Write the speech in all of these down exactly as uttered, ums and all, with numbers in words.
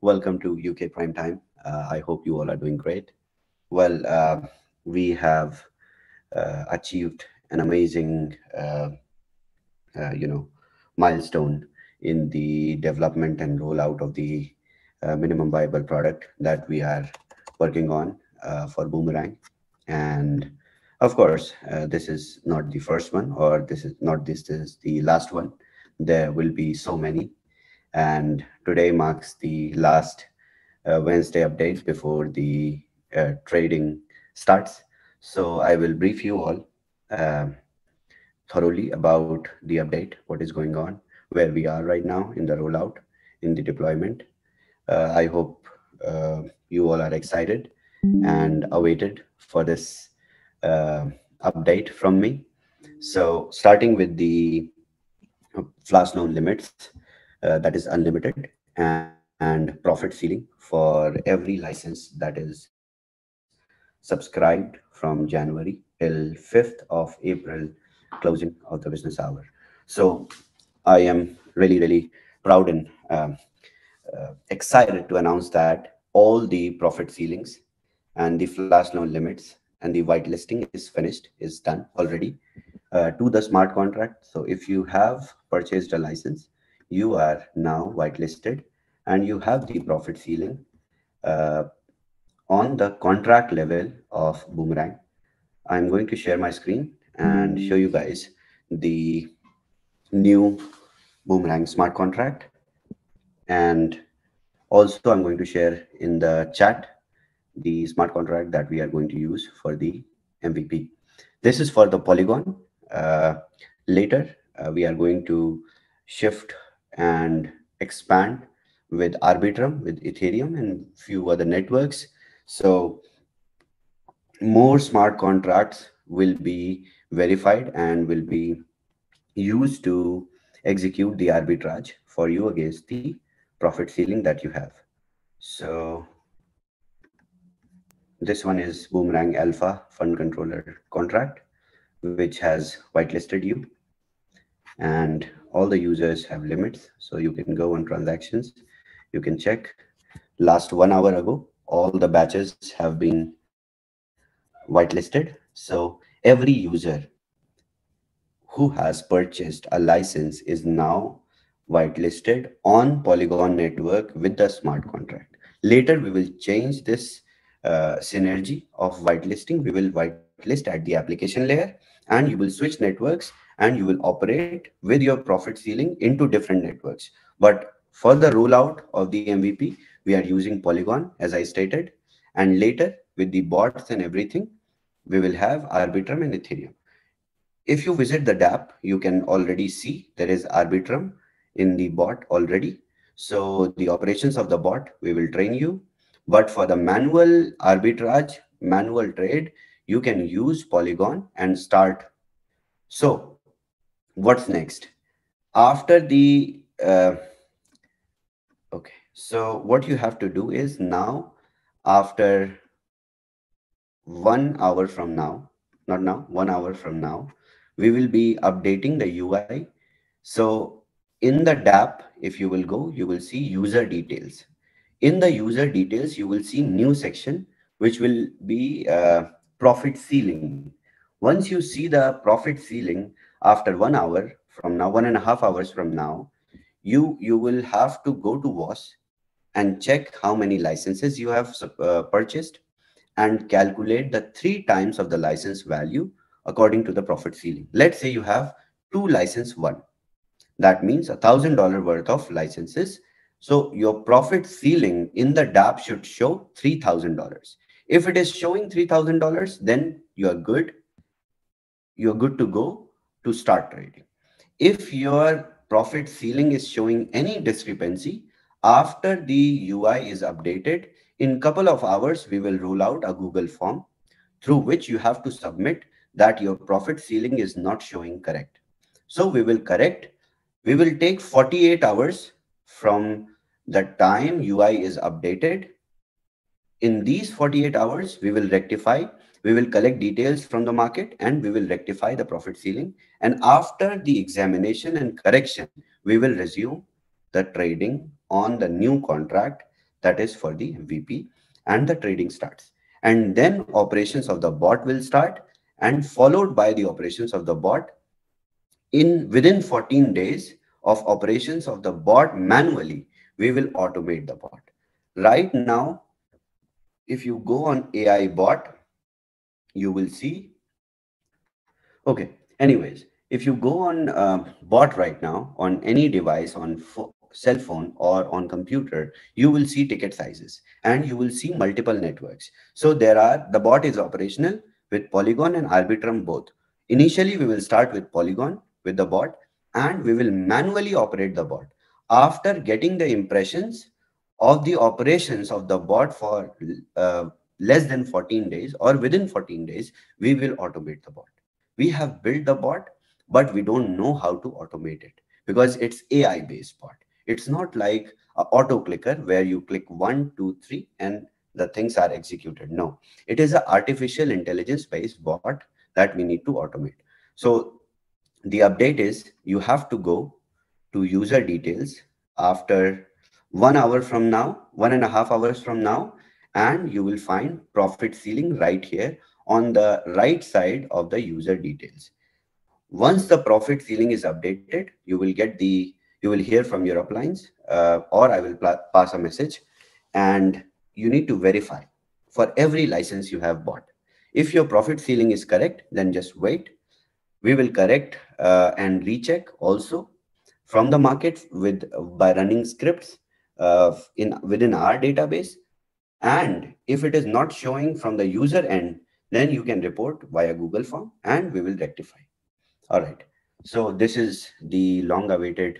Welcome to U K Prime Time. Uh, I hope you all are doing great. Well, uh, we have uh, achieved an amazing, uh, uh, you know, milestone in the development and rollout of the uh, minimum viable product that we are working on uh, for Boomerang. And of course, uh, this is not the first one, or this is not this, this is the last one. There will be so many. And today marks the last uh, Wednesday update before the uh, trading starts. So I will brief you all uh, thoroughly about the update, what is going on, where we are right now in the rollout, in the deployment. Uh, I hope uh, you all are excited and awaited for this uh, update from me. So starting with the flash loan limits, Uh, that is unlimited, and, and profit ceiling for every license that is subscribed from January till fifth of April closing of the business hour. So I am really, really proud and um, uh, excited to announce that all the profit ceilings and the flash loan limits and the whitelisting is finished, is done already uh, to the smart contract. So if you have purchased a license, you are now whitelisted and you have the profit ceiling uh, on the contract level of Boomerang. I'm going to share my screen and show you guys the new Boomerang smart contract. And also I'm going to share in the chat the smart contract that we are going to use for the M V P. This is for the Polygon. Uh, later, uh, we are going to shift and expand with Arbitrum, with Ethereum, and few other networks. So more smart contracts will be verified and will be used to execute the arbitrage for you against the profit ceiling that you have. So this one is Boomerang Alpha Fund Controller contract, which has whitelisted you, and all the users have limits. So you can go on transactions, you can check. Last one hour ago, all the batches have been whitelisted. So every user who has purchased a license is now whitelisted on Polygon network with the smart contract. Later, we will change this uh, synergy of whitelisting. We will whitelist at the application layer, and you will switch networks, and you will operate with your profit ceiling into different networks. But for the rollout of the M V P, we are using Polygon, as I stated. And later, with the bots and everything, we will have Arbitrum and Ethereum. If you visit the dApp, you can already see there is Arbitrum in the bot already. So the operations of the bot, we will train you. But for the manual arbitrage, manual trade, you can use Polygon and start. So what's next after the uh, okay, so what you have to do is, now after one hour from now, not now, one hour from now, we will be updating the U I. So in the dApp, if you will go, you will see user details. In the user details, you will see new section, which will be uh, profit ceiling. Once you see the profit ceiling, after one hour from now, one and a half hours from now, you, you will have to go to W A S and check how many licenses you have uh, purchased and calculate the three times of the license value according to the profit ceiling. Let's say you have two license one. That means one thousand dollars worth of licenses. So your profit ceiling in the dApp should show three thousand dollars. If it is showing three thousand dollars, then you're good. You're good to go to start trading. If your profit ceiling is showing any discrepancy, after the U I is updated, in a couple of hours, we will roll out a Google form through which you have to submit that your profit ceiling is not showing correct. So we will correct, we will take forty-eight hours from the time U I is updated. In these forty-eight hours, we will rectify. We will collect details from the market and we will rectify the profit ceiling. And after the examination and correction, we will resume the trading on the new contract that is for the M V P, and the trading starts. And then operations of the bot will start, and followed by the operations of the bot in within fourteen days of operations of the bot manually, we will automate the bot. Right now, if you go on A I bot, you will see. Okay, anyways, if you go on uh, bot right now on any device, on cell phone or on computer, you will see ticket sizes and you will see multiple networks. So there are, the bot is operational with Polygon and Arbitrum both. Initially, we will start with Polygon with the bot, and we will manually operate the bot. After getting the impressions of the operations of the bot for uh, less than fourteen days or within fourteen days, we will automate the bot. We have built the bot, but we don't know how to automate it because it's A I based bot. It's not like an auto clicker where you click one, two, three, and the things are executed. No, it is an artificial intelligence based bot that we need to automate. So the update is you have to go to user details after one hour from now, one and a half hours from now, and you will find profit ceiling right here on the right side of the user details. Once the profit ceiling is updated, you will get the you will hear from your uplines, uh, or I will pass a message, and you need to verify for every license you have bought. If your profit ceiling is correct, then just wait. We will correct uh, and recheck also from the market with by running scripts uh, in within our database. And if it is not showing from the user end, then you can report via Google form and we will rectify. All right. So this is the long-awaited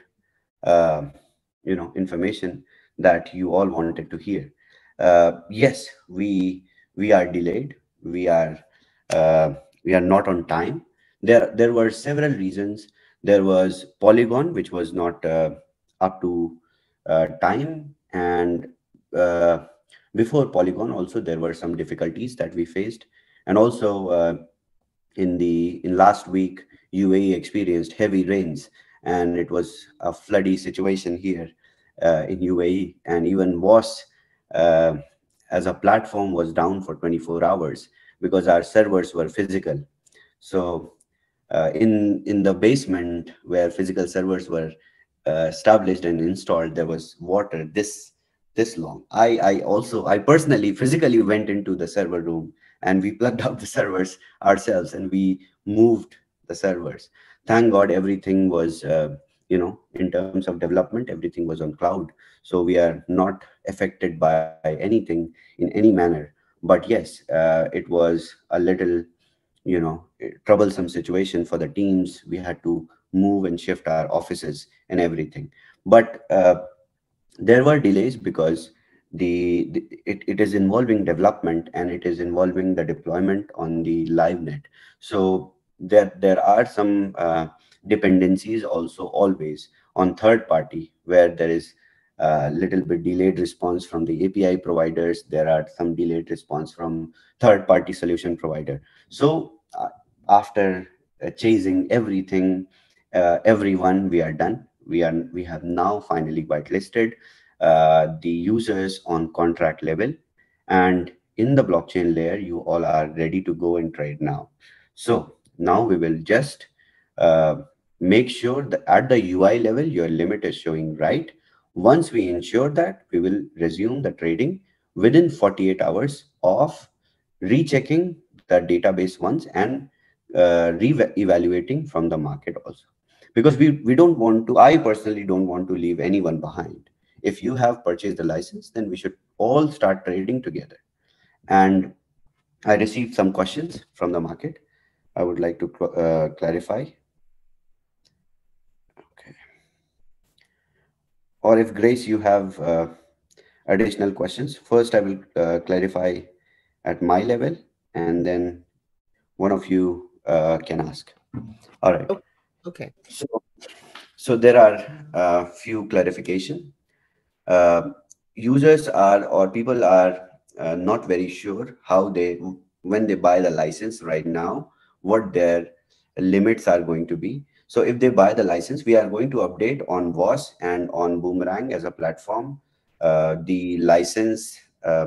Uh, you know, information that you all wanted to hear. Uh, yes, we we are delayed. We are uh, we are not on time. There there were several reasons. There was Polygon, which was not uh, up to uh, time, and uh, before Polygon also there were some difficulties that we faced, and also uh, in the in last week U A E experienced heavy rains. And it was a floody situation here uh, in U A E, and even was uh, as a platform was down for twenty-four hours because our servers were physical. So uh, in in the basement where physical servers were uh, established and installed, there was water this this long. I I also I personally physically went into the server room and we plugged out the servers ourselves and we moved the servers. Thank God everything was, uh, you know, in terms of development, everything was on cloud. So we are not affected by anything in any manner. But yes, uh, it was a little, you know, troublesome situation for the teams. We had to move and shift our offices and everything. But uh, there were delays because the, the it, it is involving development and it is involving the deployment on the live net. So There, there are some uh, dependencies also always on third party where there is a little bit delayed response from the A P I providers. There are some delayed response from third party solution provider. So uh, after uh, chasing everything, uh, everyone, we are done. We are we have now finally whitelisted uh, the users on contract level, and in the blockchain layer, you all are ready to go and trade now. So now we will just uh, make sure that at the U I level, your limit is showing right. Once we ensure that, we will resume the trading within forty-eight hours of rechecking the database once and uh, re-evaluating from the market also. Because we, we don't want to, I personally don't want to leave anyone behind. If you have purchased the license, then we should all start trading together. And I received some questions from the market. I would like to uh, clarify. Okay. Or if Grace, you have uh, additional questions. First, I will uh, clarify at my level, and then one of you uh, can ask. All right. Okay. So, so there are a few clarification. Uh, users are or people are uh, not very sure how they when they buy the license right now, what their limits are going to be. So if they buy the license, we are going to update on W A S and on Boomerang as a platform uh, the license uh,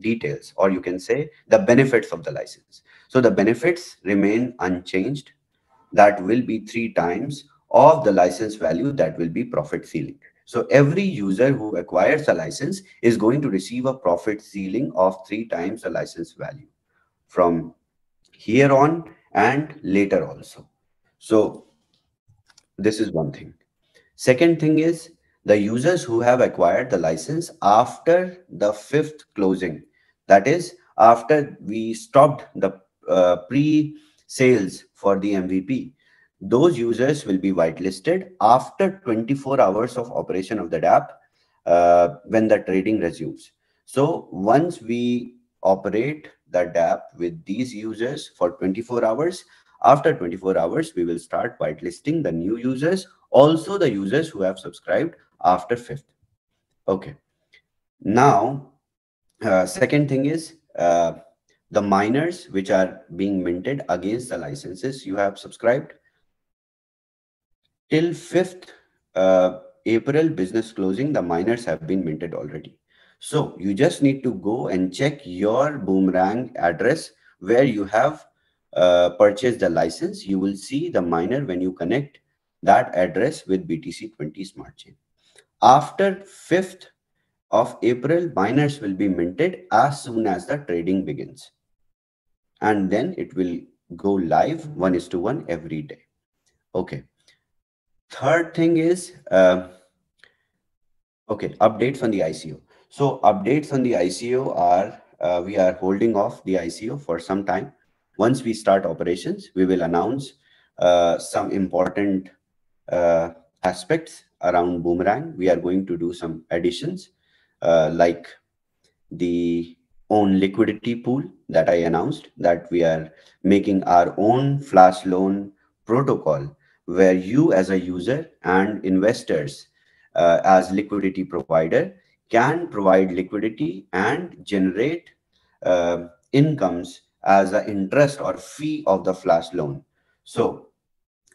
details, or you can say the benefits of the license. So the benefits remain unchanged. That will be three times of the license value. That will be profit ceiling. So every user who acquires a license is going to receive a profit ceiling of three times the license value from here on and later also. So this is one thing. Second thing is the users who have acquired the license after the fifth closing, that is after we stopped the uh, pre-sales for the M V P, those users will be whitelisted after twenty-four hours of operation of the dApp uh, when the trading resumes. So once we operate the dApp with these users for twenty-four hours, after twenty-four hours, we will start whitelisting the new users, also the users who have subscribed after fifth. Okay. Now, uh, second thing is uh, the miners which are being minted against the licenses you have subscribed. Till fifth uh, April business closing, the miners have been minted already. So you just need to go and check your Boomerang address where you have uh, purchased the license. You will see the miner when you connect that address with B T C twenty smart chain. After fifth of April, miners will be minted as soon as the trading begins. And then it will go live one is to one every day. Okay. Third thing is, uh, okay, updates on the I C O. So updates on the I C O are, uh, we are holding off the I C O for some time. Once we start operations, we will announce uh, some important uh, aspects around Boomerang. We are going to do some additions uh, like the own liquidity pool that I announced, that we are making our own flash loan protocol, where you as a user and investors uh, as liquidity provider can provide liquidity and generate uh, incomes as an interest or fee of the flash loan. So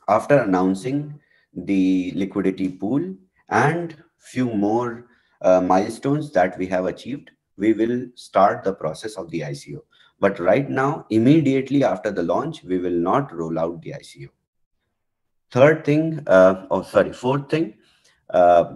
after announcing the liquidity pool and few more uh, milestones that we have achieved, we will start the process of the I C O. But right now, immediately after the launch, we will not roll out the I C O. Third thing, uh, oh, sorry, fourth thing. Uh,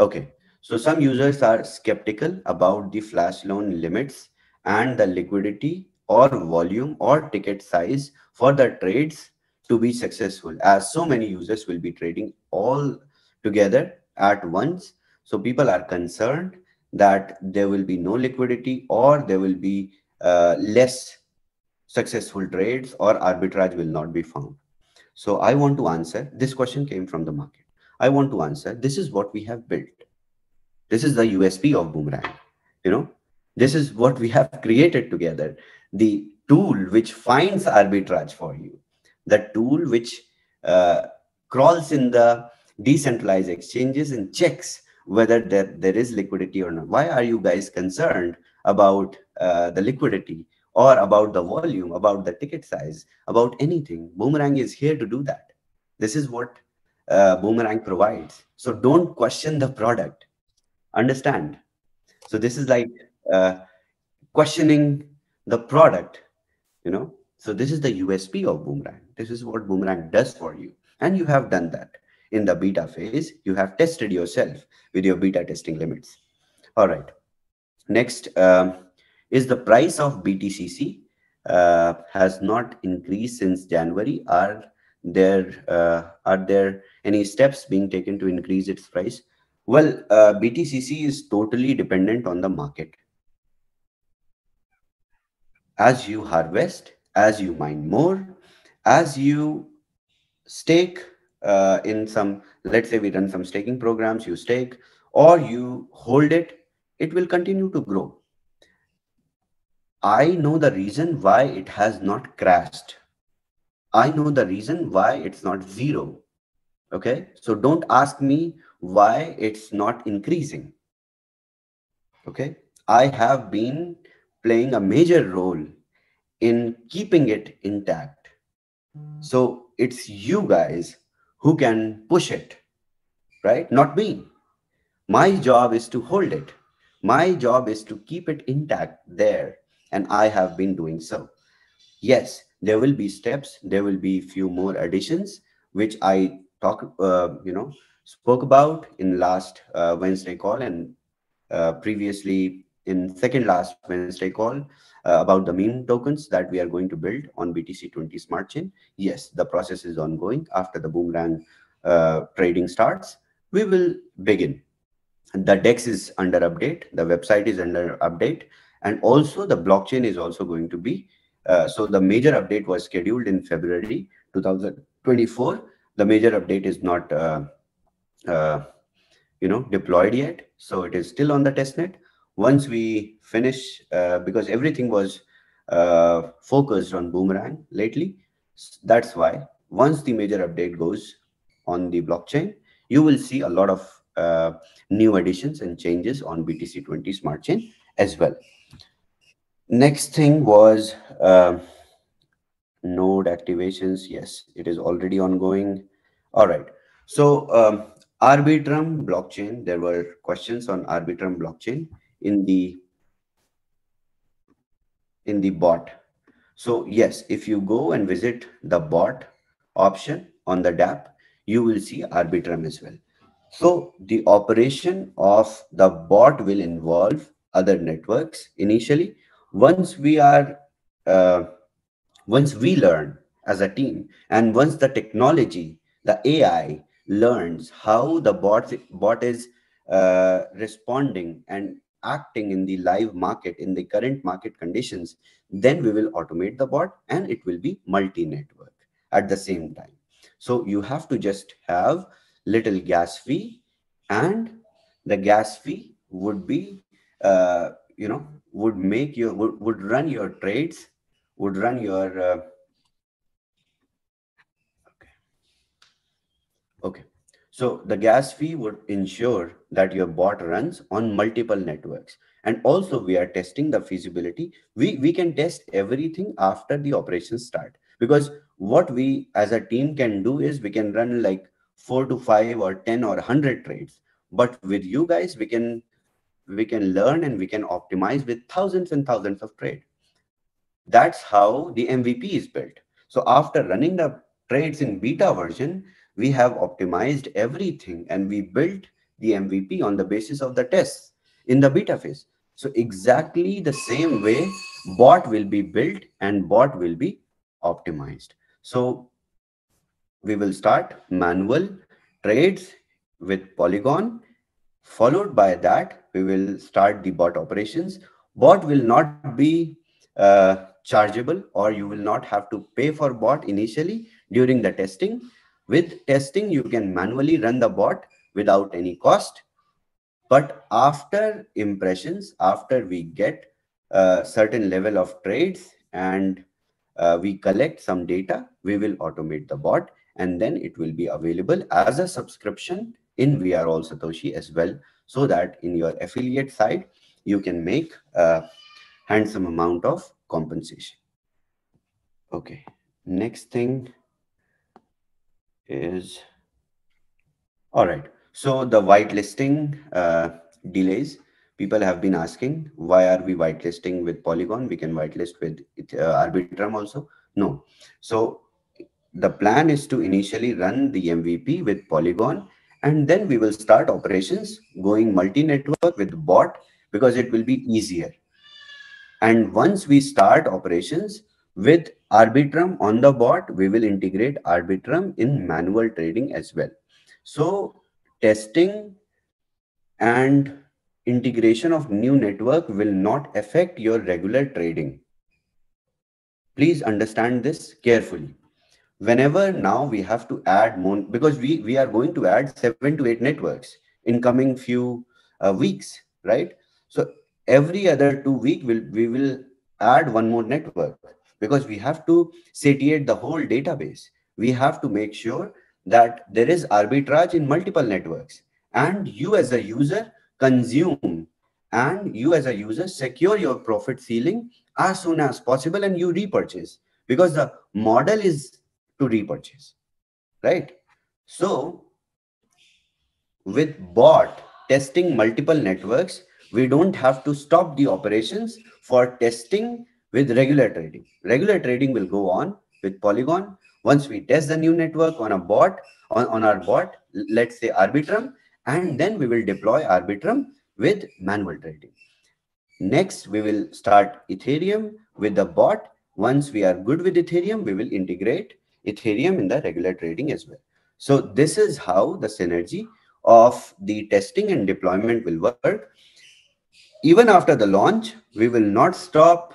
okay, so some users are skeptical about the flash loan limits and the liquidity or volume or ticket size for the trades to be successful, as so many users will be trading all together at once. So people are concerned that there will be no liquidity or there will be uh, less successful trades, or arbitrage will not be found. So I want to answer, this question came from the market. I want to answer, this is what we have built. This is the U S P of Boomerang. You know, this is what we have created together. The tool which finds arbitrage for you, the tool which uh, crawls in the decentralized exchanges and checks whether there, there is liquidity or not. Why are you guys concerned about uh, the liquidity, or about the volume, about the ticket size, about anything? Boomerang is here to do that. This is what uh, Boomerang provides. So don't question the product. Understand? So this is like uh, questioning the product, you know? So this is the U S P of Boomerang. This is what Boomerang does for you. And you have done that in the beta phase. You have tested yourself with your beta testing limits. All right. Next. Um, Is the price of B T C C uh, has not increased since January? Are there uh, are there any steps being taken to increase its price? Well, uh, B T C C is totally dependent on the market. As you harvest, as you mine more, as you stake uh, in some, let's say we run some staking programs, you stake or you hold it, it will continue to grow. I know the reason why it has not crashed. I know the reason why it's not zero. Okay. So don't ask me why it's not increasing. Okay. I have been playing a major role in keeping it intact. So it's you guys who can push it, right? Not me. My job is to hold it. My job is to keep it intact there. And I have been doing so. Yes, there will be steps. There will be a few more additions, which I talk, uh, you know, spoke about in last uh, Wednesday call and uh, previously in second last Wednesday call uh, about the meme tokens that we are going to build on B T C twenty Smart Chain. Yes, the process is ongoing. After the Boomerang uh, trading starts, we will begin. The DEX is under update. The website is under update. And also the blockchain is also going to be. Uh, so the major update was scheduled in February two thousand twenty-four. The major update is not uh, uh, you know, deployed yet. So it is still on the testnet. Once we finish, uh, because everything was uh, focused on Boomerang lately, that's why once the major update goes on the blockchain, you will see a lot of uh, new additions and changes on B T C twenty Smart Chain as well. Next thing was uh, node activations. Yes, it is already ongoing. All right. So um, Arbitrum blockchain, there were questions on Arbitrum blockchain in the in the bot. So yes, if you go and visit the bot option on the dApp, you will see Arbitrum as well. So the operation of the bot will involve other networks initially. Once we are uh, once we learn as a team, and once the technology, the A I learns how the bot bot is uh, responding and acting in the live market, in the current market conditions, then we will automate the bot and it will be multi-network at the same time. So you have to just have little gas fee, and the gas fee would be, uh, you know, would make your, would, would run your trades, would run your, uh, okay. Okay. So the gas fee would ensure that your bot runs on multiple networks. And also we are testing the feasibility. We, we can test everything after the operations start, because what we as a team can do is we can run like four to five or ten or one hundred trades. But with you guys, we can we can learn and we can optimize with thousands and thousands of trades. That's how the M V P is built. So after running the trades in beta version, we have optimized everything and we built the M V P on the basis of the tests in the beta phase. So exactly the same way bot will be built and bot will be optimized. So we will start manual trades with Polygon. Followed by that, we will start the bot operations. Bot will not be uh, chargeable, or you will not have to pay for bot initially during the testing. With testing, you can manually run the bot without any cost. But after impressions, after we get a certain level of trades and uh, we collect some data, we will automate the bot, and then it will be available as a subscription in We Are All Satoshi as well, so that in your affiliate side, you can make a handsome amount of compensation. Okay, next thing is, all right, so the whitelisting uh, delays. People have been asking, why are we whitelisting with Polygon? We can whitelist with uh, Arbitrum also. No. So the plan is to initially run the M V P with Polygon, and then we will start operations going multi-network with bot, because it will be easier. And once we start operations with Arbitrum on the bot, we will integrate Arbitrum in manual trading as well. So testing and integration of new network will not affect your regular trading. Please understand this carefully. Whenever now we have to add more, because we, we are going to add seven to eight networks in coming few uh, weeks, right? So every other two week we'll, we will add one more network, because we have to satiate the whole database. We have to make sure that there is arbitrage in multiple networks, and you as a user consume, and you as a user secure your profit ceiling as soon as possible, and you repurchase, because the model is to repurchase, right? So with bot, testing multiple networks, we don't have to stop the operations for testing with regular trading. Regular trading will go on with Polygon. Once we test the new network on a bot, on, on our bot, let's say Arbitrum, and then we will deploy Arbitrum with manual trading. Next, we will start Ethereum with the bot. Once we are good with Ethereum, we will integrate Ethereum in the regular trading as well. So this is how the synergy of the testing and deployment will work. Even after the launch, we will not stop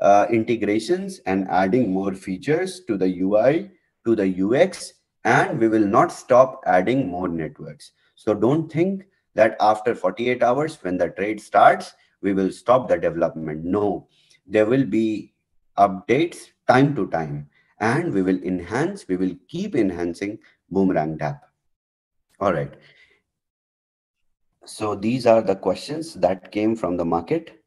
uh, integrations and adding more features to the U I, to the U X, and we will not stop adding more networks. So don't think that after forty-eight hours, when the trade starts, we will stop the development. No, there will be updates time to time, and we will enhance, we will keep enhancing Boomerang dApp. All right. So these are the questions that came from the market.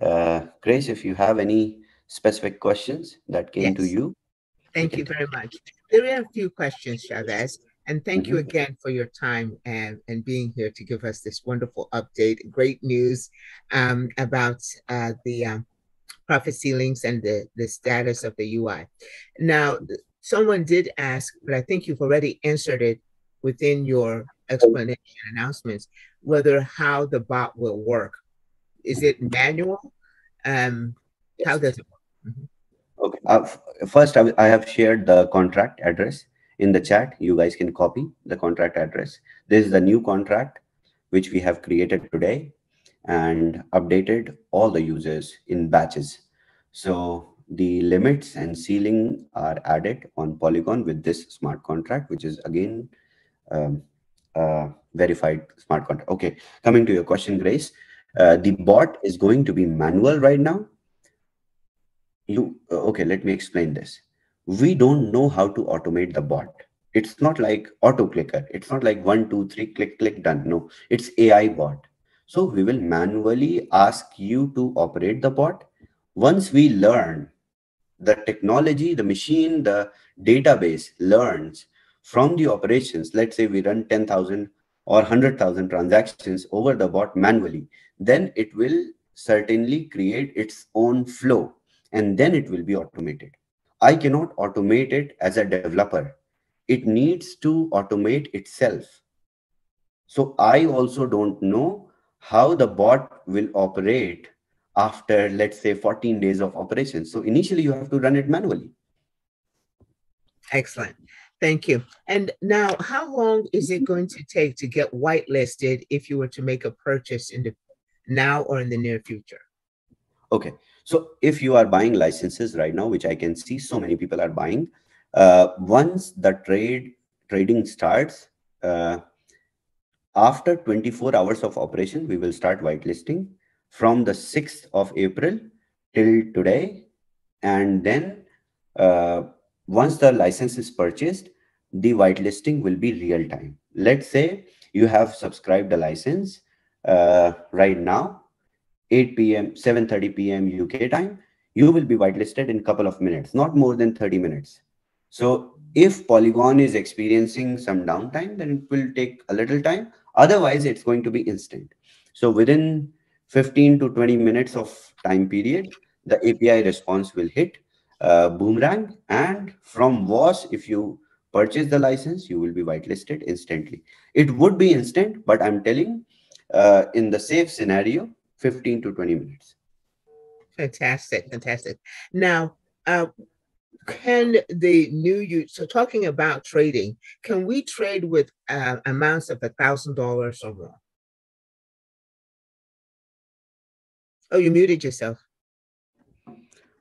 Uh, Grace, if you have any specific questions that came yes. to you. Thank you, you very much. There are a few questions, Chavez. And thank you again for your time and, and being here to give us this wonderful update. Great news um, about uh, the um, profit ceilings and the, the status of the U I. Now, someone did ask, but I think you've already answered it within your explanation announcements, whether how the bot will work. Is it manual? Um, how does it work? Mm-hmm. Okay. Uh, first, I, I have shared the contract address in the chat. You guys can copy the contract address. This is the new contract which we have created today and updated all the users in batches. So the limits and ceiling are added on Polygon with this smart contract, which is again um, uh, verified smart contract. Okay, coming to your question, Grace, uh, the bot is going to be manual right now. You okay, let me explain this. We don't know how to automate the bot. It's not like auto clicker. It's not like one, two, three, click, click, done. No, it's A I bot. So we will manually ask you to operate the bot. Once we learn, the technology, the machine, the database learns from the operations. Let's say we run ten thousand or one hundred thousand transactions over the bot manually. Then it will certainly create its own flow, and then it will be automated. I cannot automate it as a developer. It needs to automate itself. So I also don't know how the bot will operate after, let's say, fourteen days of operation. So initially you have to run it manually. Excellent. Thank you. And now, how long is it going to take to get whitelisted if you were to make a purchase in the now or in the near future? Okay. So if you are buying licenses right now, which I can see so many people are buying, uh, once the trade trading starts, uh, after twenty-four hours of operation, we will start whitelisting from the sixth of April till today. And then uh, once the license is purchased, the whitelisting will be real time. Let's say you have subscribed a license uh, right now, eight P M, seven thirty P M U K time, you will be whitelisted in a couple of minutes, not more than thirty minutes. So if Polygon is experiencing some downtime, then it will take a little time. Otherwise, it's going to be instant. So within fifteen to twenty minutes of time period, the A P I response will hit uh, Boomerang. And from W A S, if you purchase the license, you will be whitelisted instantly. It would be instant, but I'm telling uh, in the safe scenario, fifteen to twenty minutes. Fantastic, fantastic. Now, uh, can the new user, so talking about trading, can we trade with uh, amounts of one thousand dollars or more? Oh, you muted yourself.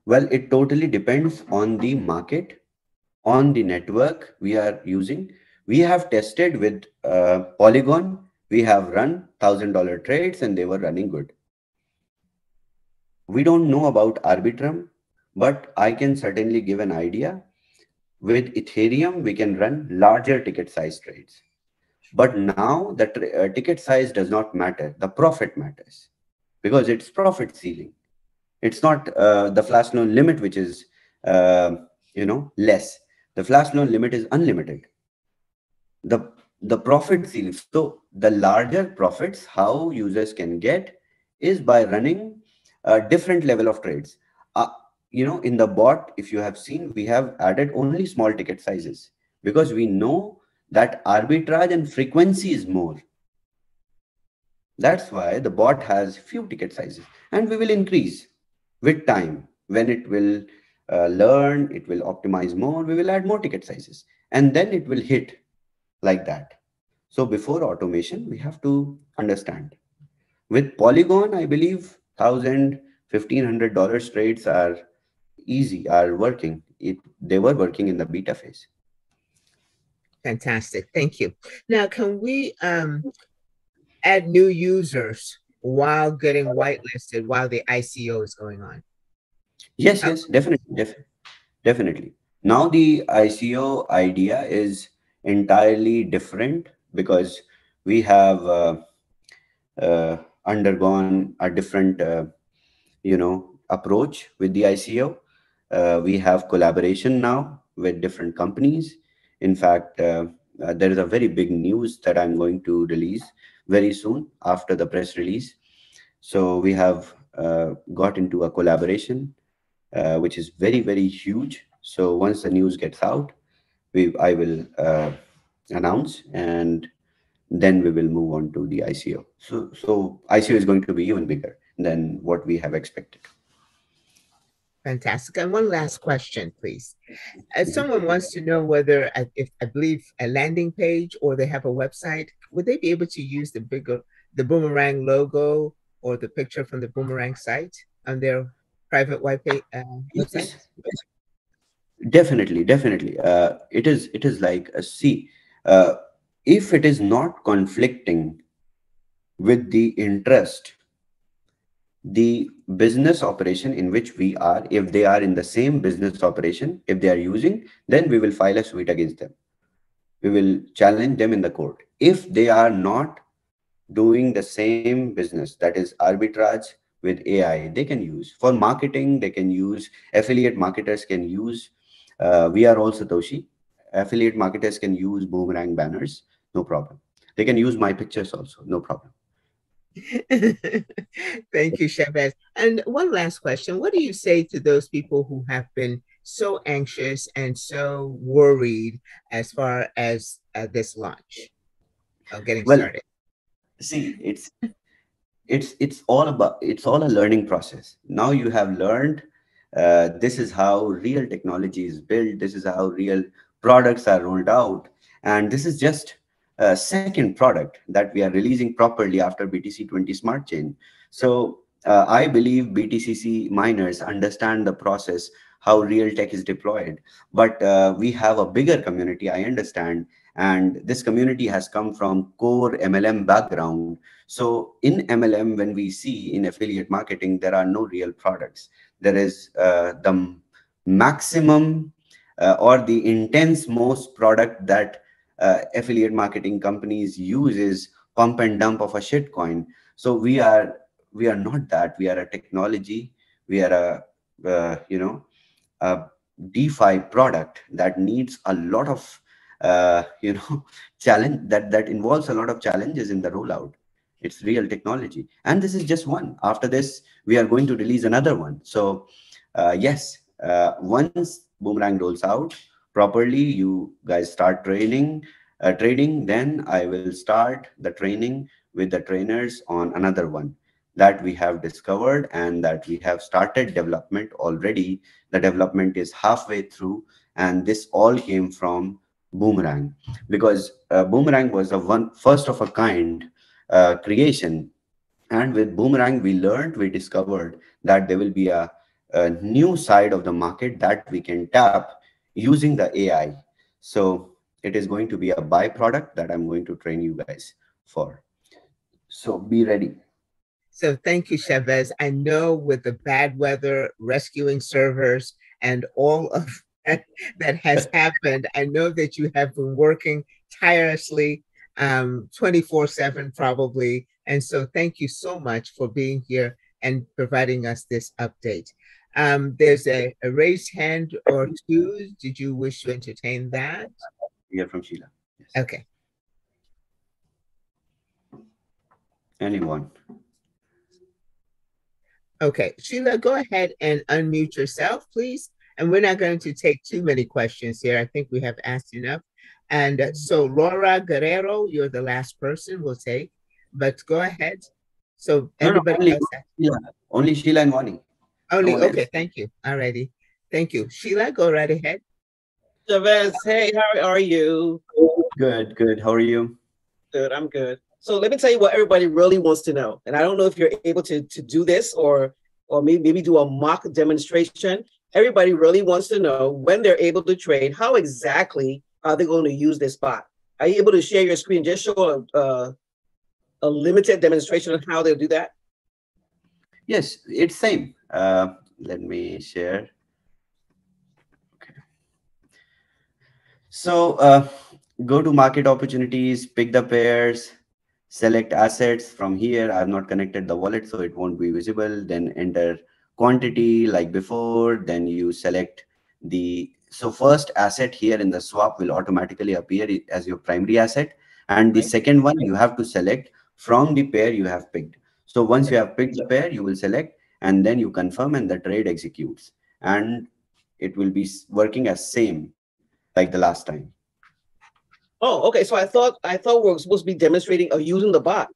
Well, it totally depends on the market, on the network we are using. We have tested with uh, Polygon. We have run one thousand dollar trades and they were running good. We don't know about Arbitrum, but I can certainly give an idea. With Ethereum, we can run larger ticket size trades. But now the uh, ticket size does not matter. The profit matters because it's profit ceiling. It's not uh, the flash loan limit, which is, uh, you know, less. The flash loan limit is unlimited. The, the profit series. So the larger profits how users can get is by running a different level of trades. Uh, you know, in the bot, if you have seen, we have added only small ticket sizes because we know that arbitrage and frequency is more. That's why the bot has few ticket sizes, and we will increase with time. When it will uh, learn, it will optimize more, we will add more ticket sizes, and then it will hit like that. So before automation, we have to understand. With Polygon, I believe one thousand, fifteen hundred dollar trades are easy, are working. It, they were working in the beta phase. Fantastic, thank you. Now, can we um, add new users while getting whitelisted, while the I C O is going on? Yes, yes, definitely, def definitely. Now the I C O idea is entirely different because we have uh, uh, undergone a different, uh, you know, approach with the I C O. Uh, we have collaboration now with different companies. In fact, uh, uh, there is a very big news that I'm going to release very soon after the press release. So we have uh, got into a collaboration Uh, which is very, very huge. So once the news gets out, we I will uh, announce, and then we will move on to the I C O. So, so I C O is going to be even bigger than what we have expected. Fantastic. And one last question, please. As someone wants to know whether, if I believe a landing page or they have a website, would they be able to use the bigger, the Boomerang logo or the picture from the Boomerang site on their private white page? Uh, yes. Definitely, definitely. Uh, it is, it is like a C. Uh, if it is not conflicting with the interest, the business operation in which we are, if they are in the same business operation, if they are using, then we will file a suit against them. We will challenge them in the court. If they are not doing the same business, that is arbitrage with A I, they can use for marketing. They can use affiliate marketers can use uh, We Are All Satoshi. Affiliate marketers can use Boomerang banners, no problem. They can use my pictures also, no problem. Thank you, Shabazz. And one last question: what do you say to those people who have been so anxious and so worried as far as uh, this launch of getting well, started? See, it's. It's it's all about it's all a learning process. Now you have learned uh, this is how real technology is built. This is how real products are rolled out, and this is just a second product that we are releasing properly after B T C twenty Smart Chain. So uh, I believe B T C C miners understand the process, how real tech is deployed. But uh, we have a bigger community, I understand. And this community has come from core M L M background. So in M L M, when we see in affiliate marketing, there are no real products. There is uh, the maximum uh, or the intense most product that uh, affiliate marketing companies use is pump and dump of a shitcoin. So we are we are not that. We are a technology. We are a uh, you know a DeFi product that needs a lot of Uh, you know, challenge that that involves a lot of challenges in the rollout. It's real technology, and this is just one. After this, we are going to release another one. So, uh, yes, uh, once Boomerang rolls out properly, you guys start training, uh, trading. Then I will start the training with the trainers on another one that we have discovered and that we have started development already. The development is halfway through, and this all came from Boomerang, because uh, Boomerang was a one first of a kind uh, creation, and with Boomerang we learned, we discovered that there will be a, a new side of the market that we can tap using the A I. So it is going to be a byproduct that I'm going to train you guys for. So be ready. So thank you, Shabazz. I know with the bad weather, rescuing servers, and all of that has happened, I know that you have been working tirelessly, um, twenty-four seven probably. And so thank you so much for being here and providing us this update. Um, there's a, a raised hand or two. Did you wish to entertain that? Yeah, from Sheila. Yes. Okay. Anyone? Okay, Sheila, go ahead and unmute yourself, please. And we're not going to take too many questions here. I think we have asked enough. And so Laura Guerrero, you're the last person we'll take, but go ahead. So everybody no, no, only, else. Yeah, only Sheila and Wani. Only, no okay, thank you. All righty. Thank you. Sheila, go right ahead. Chavez, hey, how are you? Good, good. How are you? Good, I'm good. So let me tell you what everybody really wants to know. And I don't know if you're able to, to do this or, or maybe, maybe do a mock demonstration. Everybody really wants to know when they're able to trade, how exactly are they going to use this bot? Are you able to share your screen? Just show a, a, a limited demonstration of how they'll do that. Yes, it's same. Uh, let me share. Okay. So uh, go to market opportunities, pick the pairs, select assets from here. I've not connected the wallet, so it won't be visible. Then enter quantity like before. Then you select the, so first asset here in the swap will automatically appear as your primary asset. And the second one you have to select from the pair you have picked. So once you have picked the pair, you will select and then you confirm and the trade executes. And it will be working as same like the last time. Oh, okay. So I thought I thought we were supposed to be demonstrating or using the bot.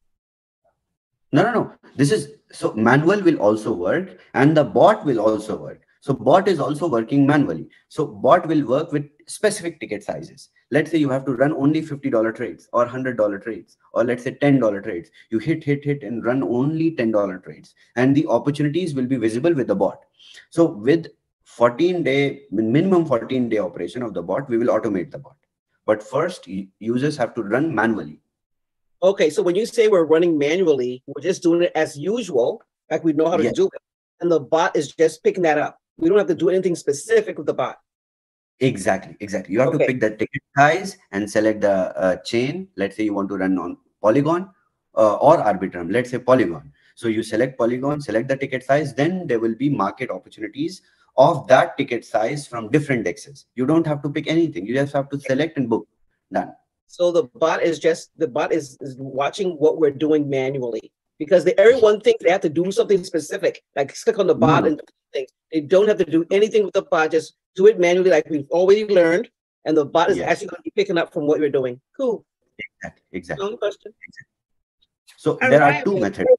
No, no, no. This is, so manual will also work and the bot will also work. So bot is also working manually. So bot will work with specific ticket sizes. Let's say you have to run only fifty dollar trades or one hundred dollar trades, or let's say ten dollar trades. You hit, hit, hit and run only ten dollar trades. And the opportunities will be visible with the bot. So with fourteen day, minimum fourteen day operation of the bot, we will automate the bot. But first, users have to run manually. Okay, so when you say we're running manually, we're just doing it as usual, like we know how to yes. do it, and the bot is just picking that up. We don't have to do anything specific with the bot. Exactly, exactly. You have okay. to pick the ticket size and select the uh, chain. Let's say you want to run on Polygon uh, or Arbitrum. Let's say Polygon. So you select Polygon, select the ticket size, then there will be market opportunities of that ticket size from different D E Xs. You don't have to pick anything. You just have to select and book. Done. So the bot is just, the bot is, is watching what we're doing manually, because they, everyone thinks they have to do something specific, like click on the bot mm. and things. They don't have to do anything with the bot. Just do it manually like we've already learned. And the bot is yes. actually going to be picking up from what you're doing. Cool. Exactly. Exactly. Long question. Exactly. So All there right. are two methods.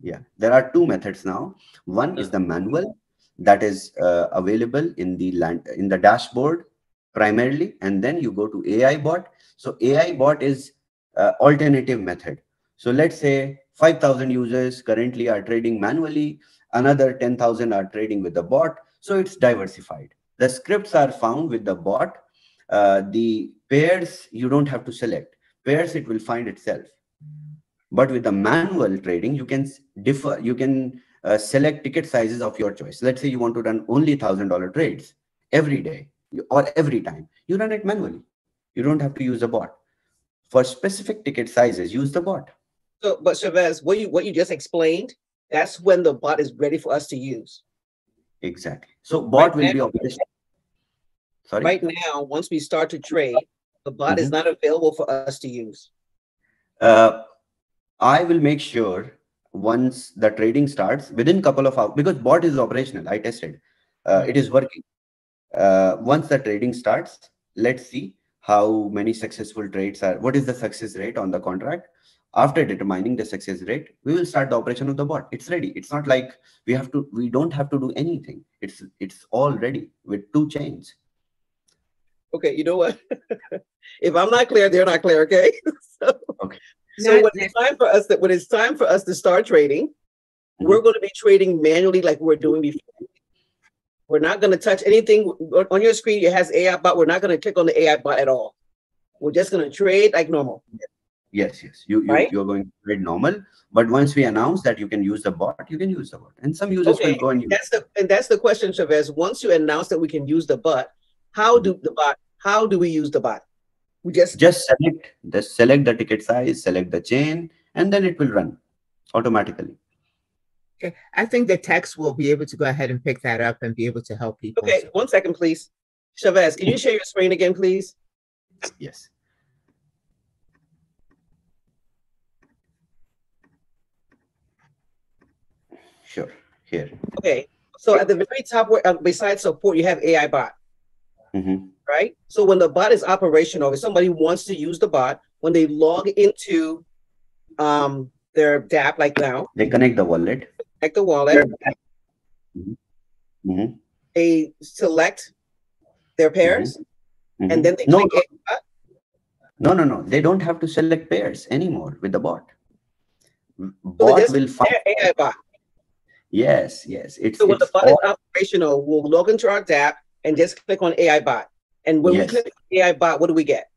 Yeah. There are two methods now. One is the manual. That is uh, available in the land, in the dashboard primarily, and then you go to A I bot. So A I bot is uh, alternative method. So let's say five thousand users currently are trading manually, another ten thousand are trading with the bot. So it's diversified. The scripts are found with the bot. Uh, the pairs, you don't have to select. Pairs, it will find itself. But with the manual trading, you can differ, you can Uh, select ticket sizes of your choice. Let's say you want to run only one thousand dollar trades every day or every time. You run it manually. You don't have to use a bot. For specific ticket sizes, use the bot. So, but Chavez, what you, what you just explained, that's when the bot is ready for us to use. Exactly. So bot right will now, be operational. Sorry? Right now, once we start to trade, the bot mm-hmm. is not available for us to use. Uh, I will make sure once the trading starts within couple of hours, because bot is operational, I tested, uh, it is working. Uh, once the trading starts, let's see how many successful trades are, what is the success rate on the contract. After determining the success rate, we will start the operation of the bot. It's ready. It's not like we have to, we don't have to do anything. It's, it's all ready with two chains. Okay. You know what? If I'm not clear, they're not clear. Okay. so okay. So when it's time for us that when it's time for us to start trading, mm-hmm. we're going to be trading manually like we're doing before. We're not going to touch anything on your screen. It has A I bot. We're not going to click on the A I bot at all. We're just going to trade like normal. Yes, yes. You, you right? you're going to trade normal. But once we announce that you can use the bot, you can use the bot. And some users okay. will go and use that's the and that's the question, Chavez. Once you announce that we can use the bot, how mm-hmm. do the bot? How do we use the bot? We just just select the select the ticket size, select the chain, and then it will run automatically. Okay, I think the text will be able to go ahead and pick that up and be able to help people. Okay, one second, please. Chavez, can you share your screen again, please? Yes. Sure. Here. Okay. So at the very top, where uh, besides support, you have A I bot, mm-hmm. right? So when the bot is operational, if somebody wants to use the bot, when they log into um, their dApp, like now, they connect the wallet. Connect the wallet. Mm-hmm. Mm-hmm. They select their pairs, mm-hmm. and then they no, click no. A I bot. No, no, no. They don't have to select pairs anymore with the bot. Bot so will find A I bot. Yes, yes. It's, so when it's the bot all... is operational, we'll log into our dApp and just click on A I bot. And when yes. we click on A I bot, what do we get?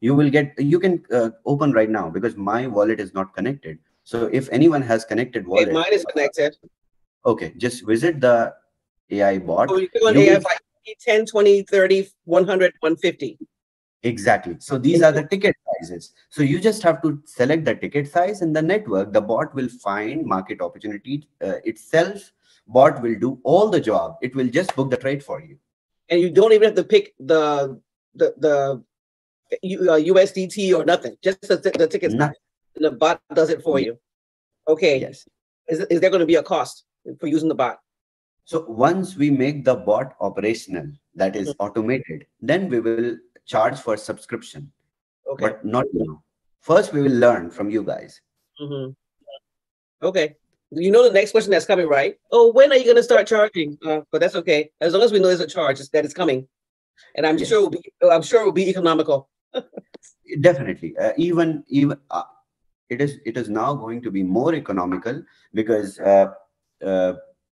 You will get, you can uh, open right now because my wallet is not connected. So if anyone has connected wallet. If mine is connected. Okay, just visit the A I bot. So you click on you A I will... bot, ten, twenty, thirty, one hundred, one fifty. Exactly. So these are the ticket sizes. So you just have to select the ticket size and the network. The bot will find market opportunity uh, itself. Bot will do all the job. It will just book the trade for you. And you don't even have to pick the the, the uh, U S D T or nothing. Just the, the ticket size. And the bot does it for you. Okay. Yes. Is, is there going to be a cost for using the bot? So once we make the bot operational, that is mm-hmm. automated, then we will charge for subscription, okay. but not now. First, we will learn from you guys. Mm-hmm. Okay. You know the next question that's coming, right? Oh, when are you going to start charging? Uh, but that's okay. As long as we know there's a charge that is coming, and I'm yes. sure it'll be, I'm sure it will be economical. Definitely. Uh, even even uh, it is it is now going to be more economical because uh, uh,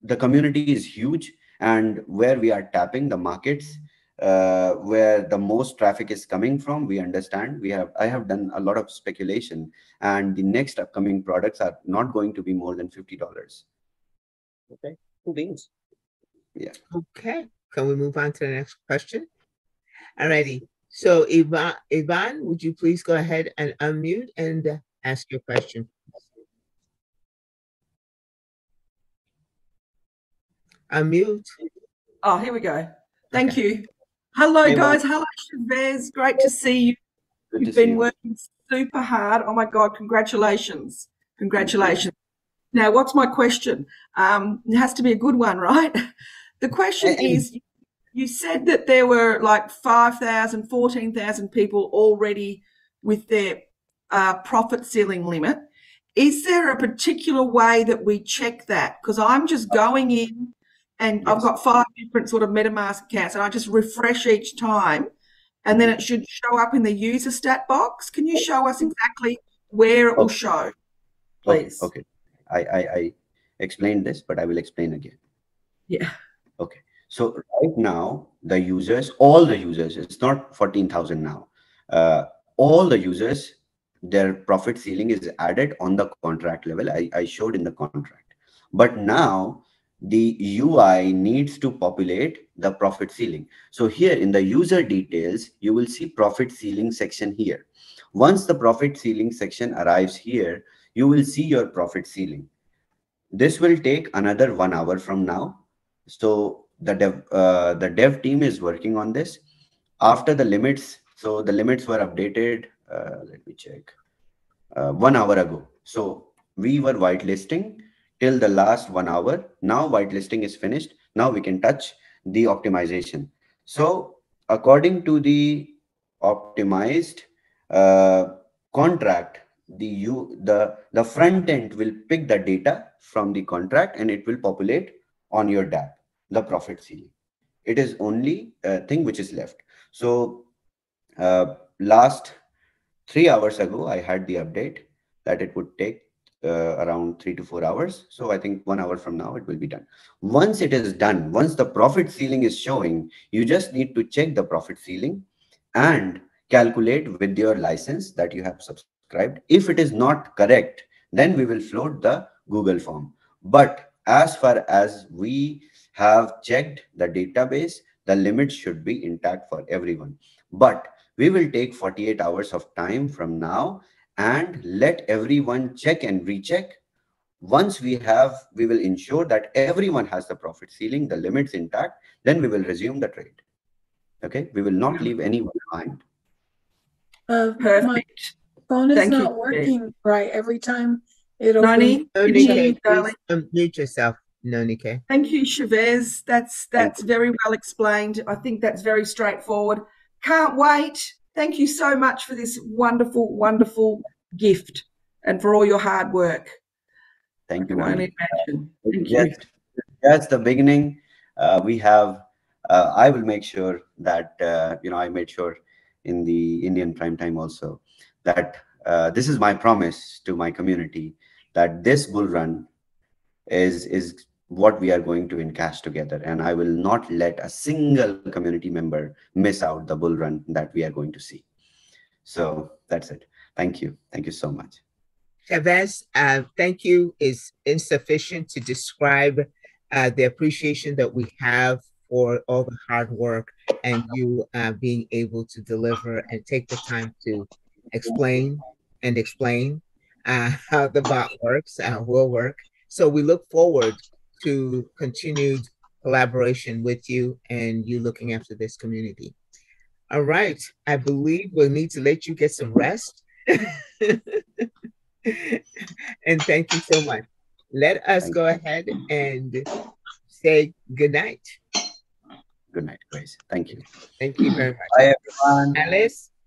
the community is huge, and where we are tapping the markets. Uh, where the most traffic is coming from, we understand. We have I have done a lot of speculation, and the next upcoming products are not going to be more than fifty dollars. Okay, cool beans. Yeah. Okay, can we move on to the next question? Alrighty. So Yvonne, Yvonne, would you please go ahead and unmute and ask your question? Unmute. Oh, here we go. Thank okay. you. Hello, hey, guys. Hello, Chavez. Great to see you. Good You've been you. working super hard. Oh, my God. Congratulations. Congratulations. Now, what's my question? Um, it has to be a good one, right? The question hey. is, you said that there were like five thousand, fourteen thousand people already with their uh, profit ceiling limit. Is there a particular way that we check that? Because I'm just going in. And yes. I've got five different sort of MetaMask accounts, and I just refresh each time, and then it should show up in the user stat box. Can you show us exactly where it okay. will show, please? Okay. okay. I, I, I explained this, but I will explain again. Yeah. Okay. So right now, the users, all the users, it's not fourteen thousand now. Uh, all the users, their profit ceiling is added on the contract level. I, I showed in the contract. But now, the U I needs to populate the profit ceiling. So here in the user details, you will see profit ceiling section here. Once the profit ceiling section arrives here, you will see your profit ceiling. This will take another one hour from now. So the dev, uh, the dev team is working on this. After the limits, so the limits were updated, uh, let me check, uh, one hour ago. So we were whitelisting till the last one hour. Now whitelisting is finished. Now we can touch the optimization. So according to the optimized uh, contract, the you the the front end will pick the data from the contract and it will populate on your dApp the profit ceiling. It is only a thing which is left. So uh, last three hours ago, I had the update that it would take Uh, around three to four hours. So I think one hour from now, it will be done. Once it is done, once the profit ceiling is showing, you just need to check the profit ceiling and calculate with your license that you have subscribed. If it is not correct, then we will float the Google form. But as far as we have checked the database, the limit should be intact for everyone. But we will take forty-eight hours of time from now and let everyone check and recheck. Once we have, we will ensure that everyone has the profit ceiling, the limits intact, then we will resume the trade. Okay, we will not leave anyone behind. Uh, my phone is not working right every time It'll Ronnie, Nonike, please unmute yourself, Nonike. Thank you, Chavez. That's that's very well explained. I think that's very straightforward. Can't wait. Thank you so much for this wonderful, wonderful gift and for all your hard work. Thank you, Nonike. Just, just the beginning. Uh, we have. Uh, I will make sure that uh, you know. I made sure in the Indian prime time also that uh, this is my promise to my community, that this bull run is is what we are going to encash together, and I will not let a single community member miss out the bull run that we are going to see. So that's it. Thank you. Thank you so much. Chavez, uh, thank you is insufficient to describe uh, the appreciation that we have for all the hard work and you uh, being able to deliver and take the time to explain and explain Uh, how the bot works, uh, will work. So we look forward to continued collaboration with you and you looking after this community. All right, I believe we'll need to let you get some rest. And thank you so much. Let us go ahead and say good night. Good night, Grace. Thank you. Thank you very much. Bye, everyone. Alice.